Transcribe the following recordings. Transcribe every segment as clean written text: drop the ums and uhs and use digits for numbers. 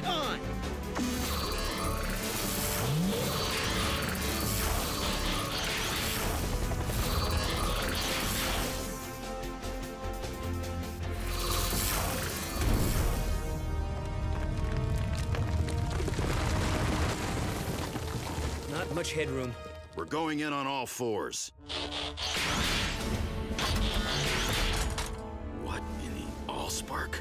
is on! Not much headroom. We're going in on all fours. What in the Allspark?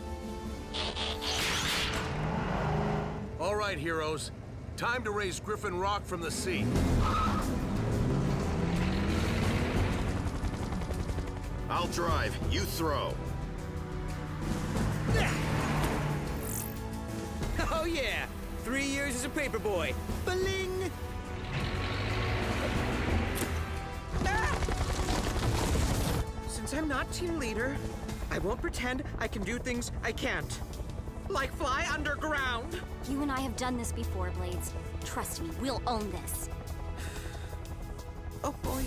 All right, heroes. Time to raise Griffin Rock from the sea. I'll drive. You throw. Oh, yeah. 3 years as a paperboy. Bling! Since I'm not team leader, I won't pretend I can do things I can't. Like fly underground. You and I have done this before, Blades. Trust me, we'll own this. Oh, boy.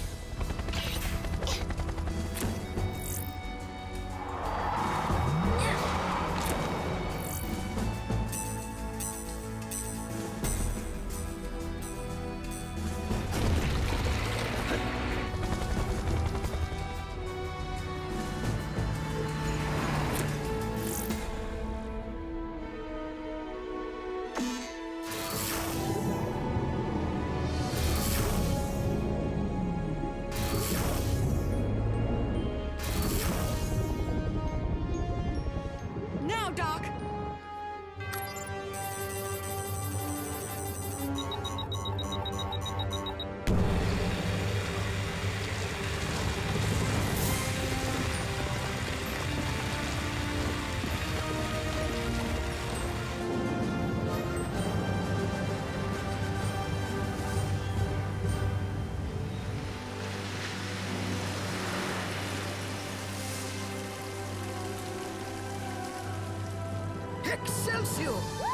Excelsior!